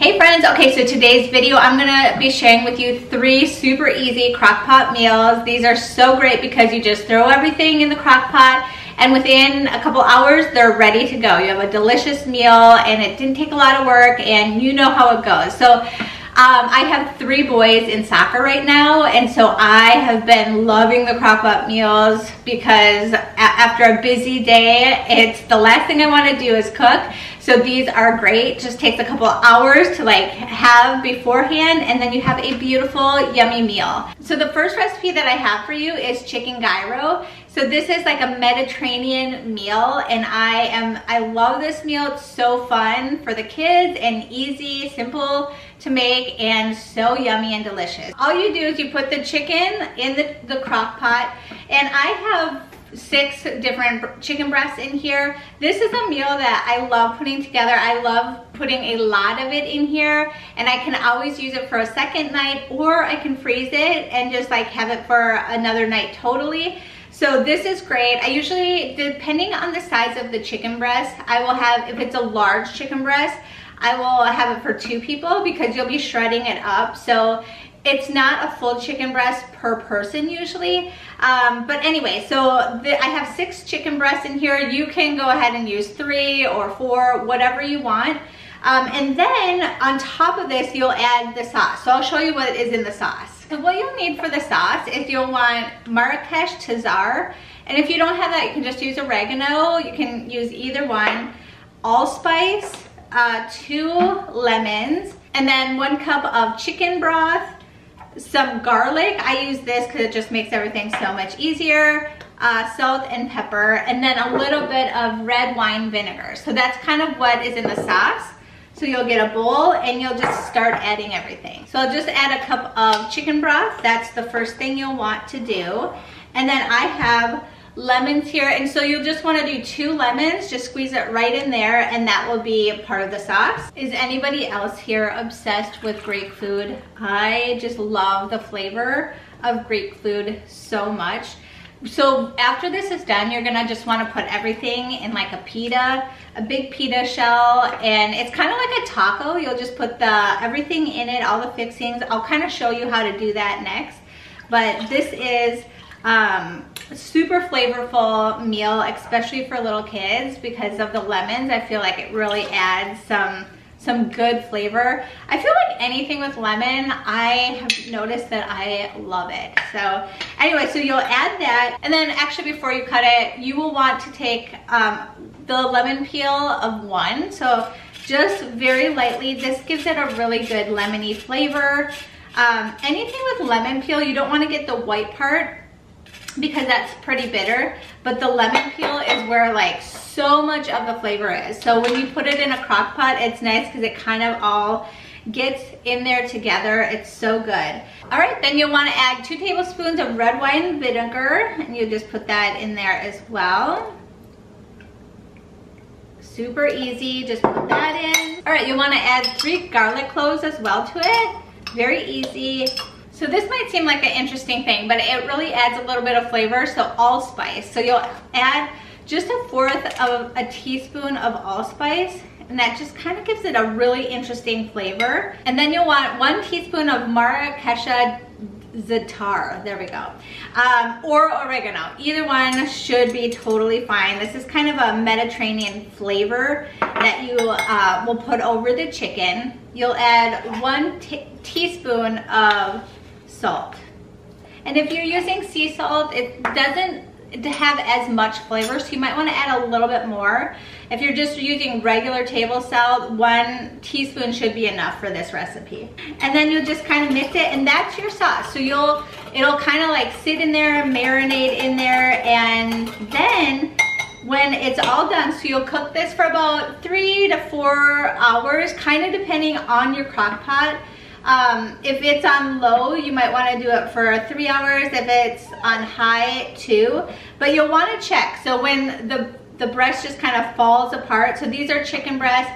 Hey friends, okay, so today's video I'm gonna be sharing with you 3 super easy crock-pot meals. These are so great because you just throw everything in the crock-pot and within a couple hours they're ready to go. You have a delicious meal and it didn't take a lot of work and you know how it goes. So I have 3 boys in soccer right now, and so I have been loving the crock-pot meals because after a busy day, it's the last thing I want to do is cook. So these are great. Just takes a couple hours to like have beforehand, and then you have a beautiful, yummy meal. So the first recipe that I have for you is chicken gyro. So this is like a Mediterranean meal, and I love this meal. It's so fun for the kids and easy, simple to make, and so yummy and delicious. All you do is you put the chicken in the crock pot, and I have 6 different chicken breasts in here. This is a meal that I love putting together. I love putting a lot of it in here, and I can always use it for a second night, or I can freeze it and just like have it for another night totally. So this is great. I usually, depending on the size of the chicken breast, I will have, if it's a large chicken breast, I will have it for 2 people because you'll be shredding it up. So it's not a full chicken breast per person usually, but anyway, so I have 6 chicken breasts in here. You can go ahead and use 3 or 4, whatever you want. And then on top of this, you'll add the sauce. So I'll show you what is in the sauce. So what you'll need for the sauce is you'll want Marrakesh Tazar, and if you don't have that, you can just use oregano. You can use either one. Allspice, 2 lemons, and then 1 cup of chicken broth. Some garlic. I use this because it just makes everything so much easier. Salt and pepper, and then a little bit of red wine vinegar. So that's kind of what is in the sauce. So you'll get a bowl and you'll just start adding everything. So I'll just add a cup of chicken broth. That's the first thing you'll want to do. And then I have lemons here, and so you'll just want to do 2 lemons, just squeeze it right in there, and that will be part of the sauce. Is anybody else here obsessed with Greek food? I just love the flavor of Greek food so much. So after this is done, you're gonna just want to put everything in like a pita, a big pita shell, and it's kind of like a taco. You'll just put everything in it, all the fixings. I'll kind of show you how to do that next, but this is super flavorful meal, especially for little kids, because of the lemons. I feel like it really adds some good flavor. I feel like anything with lemon, I have noticed that I love it. So anyway, so you'll add that, and then actually before you cut it, you will want to take the lemon peel of 1, so just very lightly. This gives it a really good lemony flavor. Anything with lemon peel, you don't want to get the white part because that's pretty bitter, but the lemon peel is where like so much of the flavor is. So when you put it in a crock pot, it's nice because it kind of all gets in there together. It's so good. All right, then you'll want to add 2 tablespoons of red wine vinegar, and you just put that in there as well. Super easy, just put that in. All right, you want to add 3 garlic cloves as well to it. Very easy. So this might seem like an interesting thing, but it really adds a little bit of flavor, so allspice. So you'll add just a 1/4 of a teaspoon of allspice, and that just kind of gives it a really interesting flavor. And then you'll want 1 teaspoon of Marrakesh Tazar, there we go, or oregano. Either one should be totally fine. This is kind of a Mediterranean flavor that you will put over the chicken. You'll add 1 teaspoon of salt, and if you're using sea salt, it doesn't have as much flavor, so you might want to add a little bit more. If you're just using regular table salt, 1 teaspoon should be enough for this recipe. And then you'll just kind of mix it, and that's your sauce. So it'll kind of like sit in there, marinate in there, and then when it's all done, so you'll cook this for about 3 to 4 hours, kind of depending on your crock pot. If it's on low, you might want to do it for 3 hours. If it's on high, 2, but you'll want to check. So when the breast just kind of falls apart, so these are chicken breasts,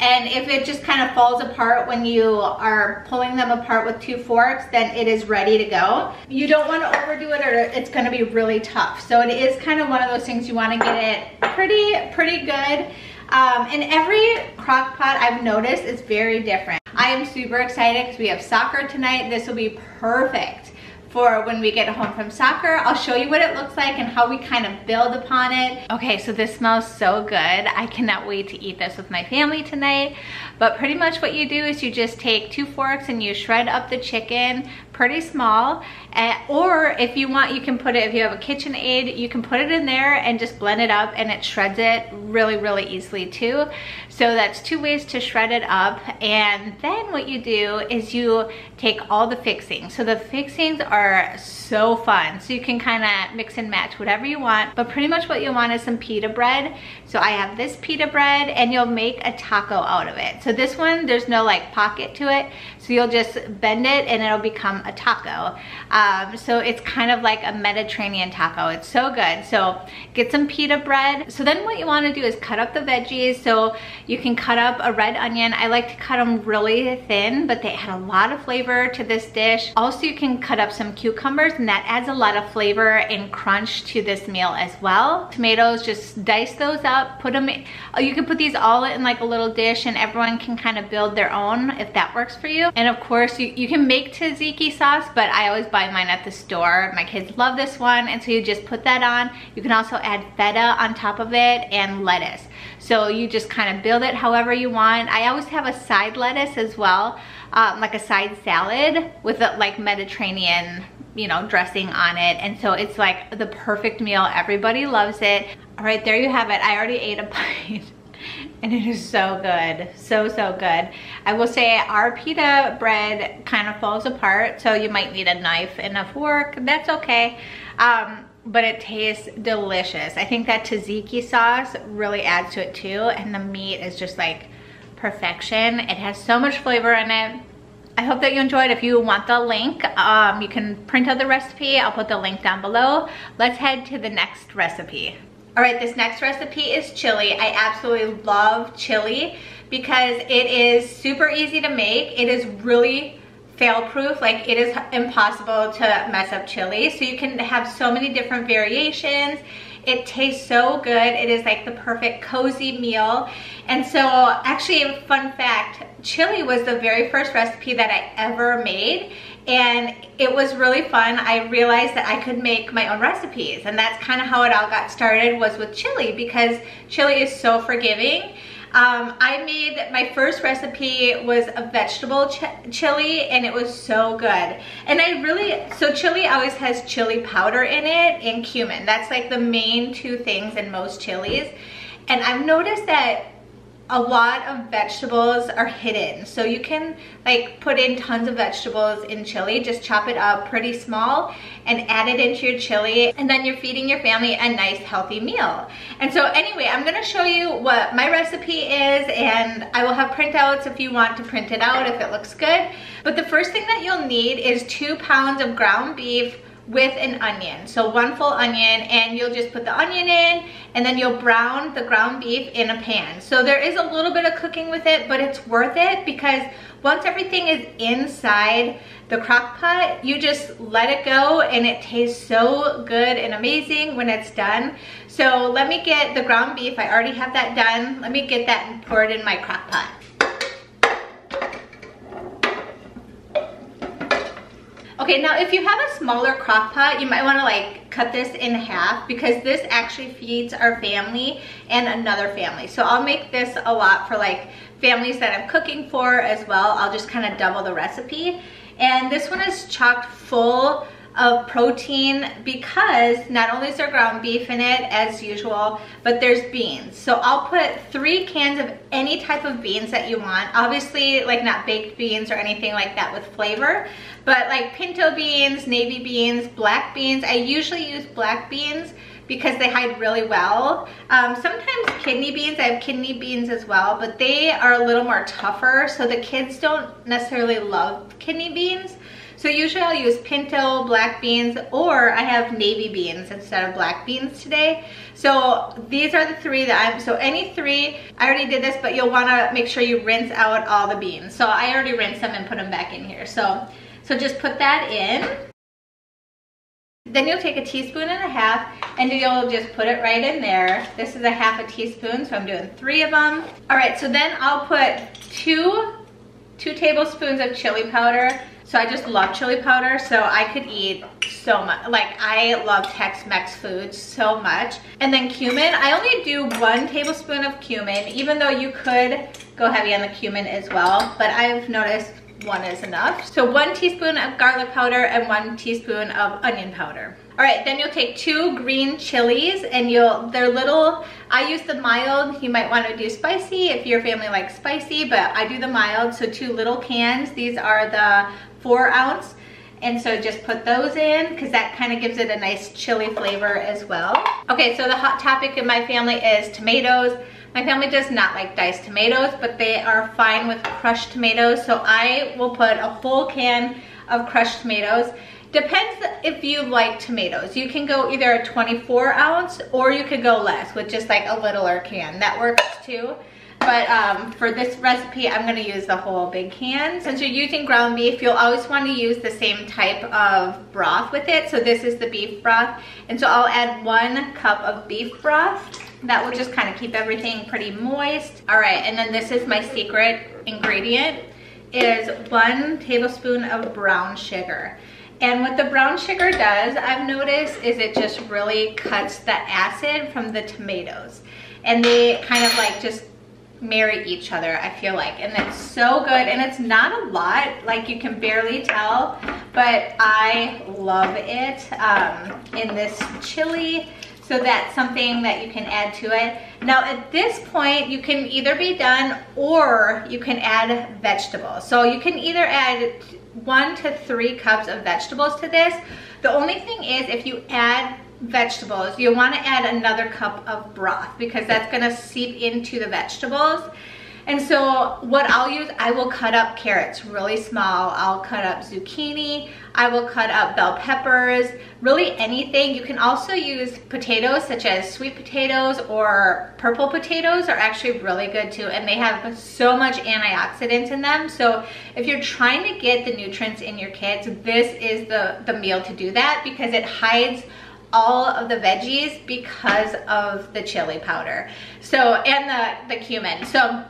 and if it just kind of falls apart when you are pulling them apart with 2 forks, then it is ready to go. You don't want to overdo it or it's going to be really tough. So it is kind of one of those things you want to get it pretty good. And every crock pot I've noticed is very different. I am super excited because we have soccer tonight. This will be perfect for when we get home from soccer. I'll show you what it looks like and how we kind of build upon it. Okay, so this smells so good. I cannot wait to eat this with my family tonight. But pretty much what you do is you just take two forks and you shred up the chicken pretty small. Or if you want, you can put it, if you have a KitchenAid, you can put it in there and just blend it up, and it shreds it really, really easily too. So that's two ways to shred it up. And then what you do is you take all the fixings. So the fixings are so fun. So you can kind of mix and match whatever you want, but pretty much what you want is some pita bread. So I have this pita bread, and you'll make a taco out of it. So this one, there's no like pocket to it. So you'll just bend it and it'll become a taco. So it's kind of like a Mediterranean taco. It's so good. So get some pita bread. So then what you want to do is cut up the veggies. So you can cut up a red onion. I like to cut them really thin, but they add a lot of flavor to this dish. Also, you can cut up some cucumbers, and that adds a lot of flavor and crunch to this meal as well. Tomatoes, just dice those up, put them in. You can put these all in like a little dish, and everyone can kind of build their own if that works for you. And of course, you can make tzatziki sauce, but I always buy mine at the store. My kids love this one, and so you just put that on. You can also add feta on top of it and lettuce. So you just kind of build it however you want. I always have a side lettuce as well, like a side salad with a, like Mediterranean, you know, dressing on it. And so it's like the perfect meal. Everybody loves it. All right, there you have it. I already ate a bite. And it is so good, so good. I will say our pita bread kind of falls apart, so you might need a knife and a fork. That's okay, but it tastes delicious. I think that tzatziki sauce really adds to it too, and the meat is just like perfection. It has so much flavor in it. I hope that you enjoyed. If you want the link, you can print out the recipe. I'll put the link down below. Let's head to the next recipe. All right, this next recipe is chili. I absolutely love chili because it is super easy to make. It is really fail-proof. Like, it is impossible to mess up chili. So you can have so many different variations. It tastes so good. It is like the perfect cozy meal. And so actually, fun fact, chili was the very first recipe that I ever made. And it was really fun. I realized that I could make my own recipes, and that's kind of how it all got started, was with chili, because chili is so forgiving. I made, my first recipe was a vegetable chili, and it was so good. And I really, so chili always has chili powder in it and cumin. That's like the main two things in most chilies. And I've noticed that a lot of vegetables are hidden. So you can like put in tons of vegetables in chili, just chop it up pretty small and add it into your chili, and then you're feeding your family a nice healthy meal. And so anyway, I'm gonna show you what my recipe is, and I will have printouts if you want to print it out if it looks good. But the first thing that you'll need is 2 pounds of ground beef with an onion. So one full onion, and you'll just put the onion in, and then you'll brown the ground beef in a pan. So there is a little bit of cooking with it, but it's worth it, because once everything is inside the crock pot, you just let it go, and it tastes so good and amazing when it's done. So let me get the ground beef. I already have that done. Let me get that and pour it in my crock pot. Okay, now if you have a smaller crock pot, you might want to like cut this in half, because this actually feeds our family and another family. So I'll make this a lot for like families that I'm cooking for as well. I'll just kind of double the recipe. And this one is chocked full of protein, because not only is there ground beef in it as usual, but there's beans. So I'll put 3 cans of any type of beans that you want. Obviously, like not baked beans or anything like that with flavor, but like pinto beans, navy beans, black beans. I usually use black beans because they hide really well. Sometimes kidney beans, I have kidney beans as well, but they are a little more tougher, so the kids don't necessarily love kidney beans. So usually I'll use pinto, black beans, or I have navy beans instead of black beans today. So these are the three that I'm, so any three, I already did this, but you'll wanna make sure you rinse out all the beans. So I already rinsed them and put them back in here. So just put that in. Then you'll take 1.5 teaspoons and you'll just put it right in there. This is 1/2 teaspoon, so I'm doing 3 of them. All right, so then I'll put two tablespoons of chili powder. So I just love chili powder, so I could eat so much. Like, I love Tex-Mex food so much. And then cumin, I only do 1 tablespoon of cumin, even though you could go heavy on the cumin as well, but I've noticed 1 is enough. So 1 teaspoon of garlic powder and 1 teaspoon of onion powder. All right, then you'll take 2 green chilies and they're little, I use the mild, you might want to do spicy if your family likes spicy, but I do the mild, so 2 little cans. These are the 4-ounce, and so just put those in because that kind of gives it a nice chili flavor as well. Okay, so the hot topic in my family is tomatoes. My family does not like diced tomatoes, but they are fine with crushed tomatoes, so I will put a whole can of crushed tomatoes. Depends if you like tomatoes. You can go either a 24-ounce or you could go less with just like a littler can. That works too. But for this recipe, I'm going to use the whole big can. Since you're using ground beef, you'll always want to use the same type of broth with it. So this is the beef broth. And so I'll add 1 cup of beef broth. That will just kind of keep everything pretty moist. All right, and then this is my secret ingredient, is 1 tablespoon of brown sugar. And what the brown sugar does, I've noticed, is it just really cuts the acid from the tomatoes. And they kind of like just marry each other, I feel like. And it's so good, and it's not a lot, like you can barely tell, but I love it in this chili. So that's something that you can add to it. Now at this point, you can either be done or you can add vegetables. So you can either add 1 to 3 cups of vegetables to this. The only thing is, if you add vegetables, you'll want to add another cup of broth because that's going to seep into the vegetables. And so what I'll use, I will cut up carrots really small. I'll cut up zucchini. I will cut up bell peppers, really anything. You can also use potatoes, such as sweet potatoes or purple potatoes are actually really good too. And they have so much antioxidants in them. So if you're trying to get the nutrients in your kids, this is the meal to do that, because it hides all of the veggies because of the chili powder, so, and the cumin. So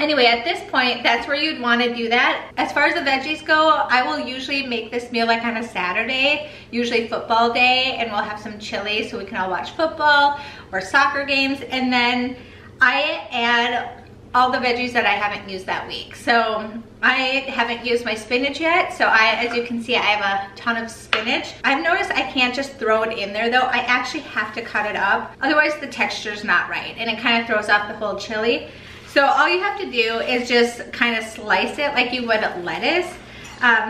anyway, at this point, that's where you'd want to do that. As far as the veggies go, I will usually make this meal like on a Saturday, usually football day, and we'll have some chili so we can all watch football or soccer games. And then I add all the veggies that I haven't used that week. So I haven't used my spinach yet. So as you can see, I have a ton of spinach. I've noticed I can't just throw it in there though. I actually have to cut it up. Otherwise the texture's not right and it kind of throws off the whole chili. So all you have to do is just kind of slice it like you would lettuce.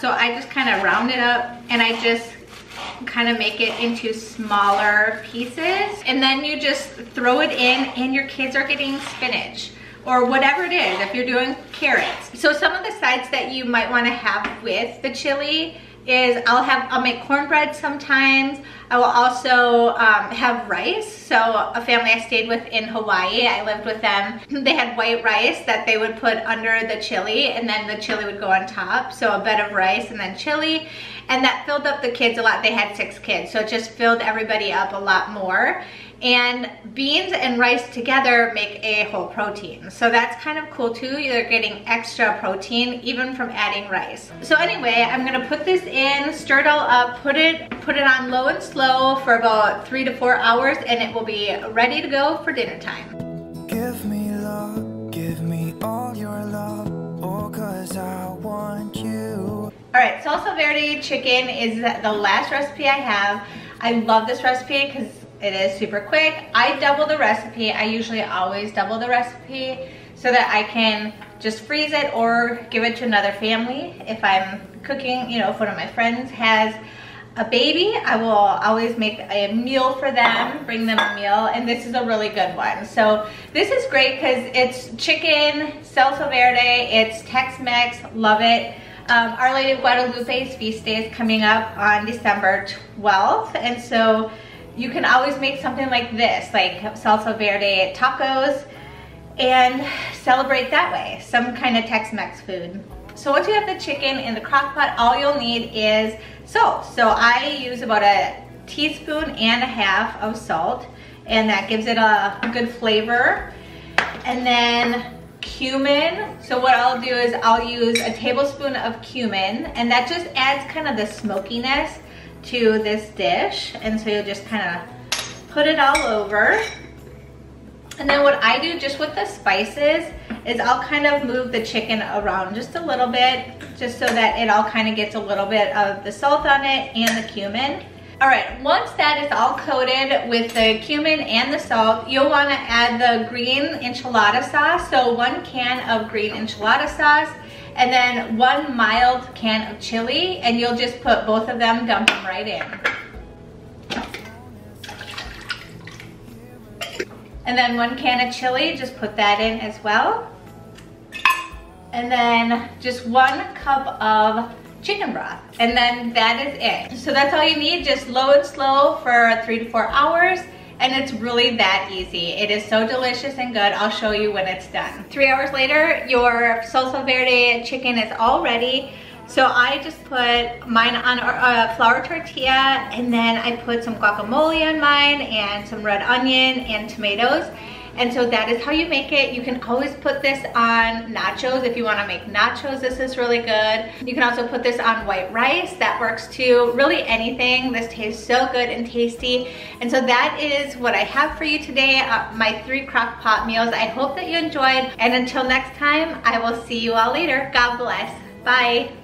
So I just kind of round it up and I just kind of make it into smaller pieces. And then you just throw it in and your kids are getting spinach, or whatever it is, if you're doing carrots. So some of the sides that you might want to have with the chili is I'll make cornbread sometimes. I will also have rice. So a family I stayed with in Hawaii, I lived with them, they had white rice that they would put under the chili, and then the chili would go on top. So a bed of rice and then chili. And that filled up the kids a lot. They had 6 kids, so it just filled everybody up a lot more. And beans and rice together make a whole protein. So that's kind of cool too. You're getting extra protein even from adding rice. So anyway, I'm gonna put this in, stir it all up, put it on low and slow for about 3 to 4 hours, and it will be ready to go for dinner time. Give me love, give me all your love, oh, cause I want you. All right, salsa verde chicken is the last recipe I have. I love this recipe because it is super quick. I double the recipe. I usually always double the recipe so that I can just freeze it or give it to another family. If I'm cooking, you know, if one of my friends has a baby, I will always make a meal for them, bring them a meal, and this is a really good one. So this is great because it's chicken, salsa verde, it's Tex-Mex, love it. Our Lady of Guadalupe's feast day is coming up on December 12th, and so you can always make something like this, like salsa verde tacos, and celebrate that way, some kind of Tex-Mex food. So once you have the chicken in the crock pot, all you'll need is salt. So I use about a teaspoon and a half of salt, and that gives it a good flavor. And then cumin. So what I'll do is I'll use a tablespoon of cumin, and that just adds kind of the smokiness to this dish. And so you'll just kind of put it all over. And then what I do just with the spices is I'll kind of move the chicken around just a little bit, just so that it all kind of gets a little bit of the salt on it and the cumin. All right, once that is all coated with the cumin and the salt, you'll wanna add the green enchilada sauce. So 1 can of green enchilada sauce, and then 1 mild can of chili, and you'll just put both of them, dump them right in. And then 1 can of chili, just put that in as well. And then just 1 cup of chicken broth, and then that is it. So that's all you need, just low and slow for 3 to 4 hours, and it's really that easy. It is so delicious and good. I'll show you when it's done. 3 hours later, your salsa verde chicken is all ready. So I just put mine on a flour tortilla, and then I put some guacamole on mine and some red onion and tomatoes. And so that is how you make it. You can always put this on nachos if you want to make nachos. This is really good. You can also put this on white rice. That works too. Really anything. This tastes so good and tasty. And so that is what I have for you today. My 3 crock pot meals. I hope that you enjoyed. And until next time, I will see you all later. God bless. Bye.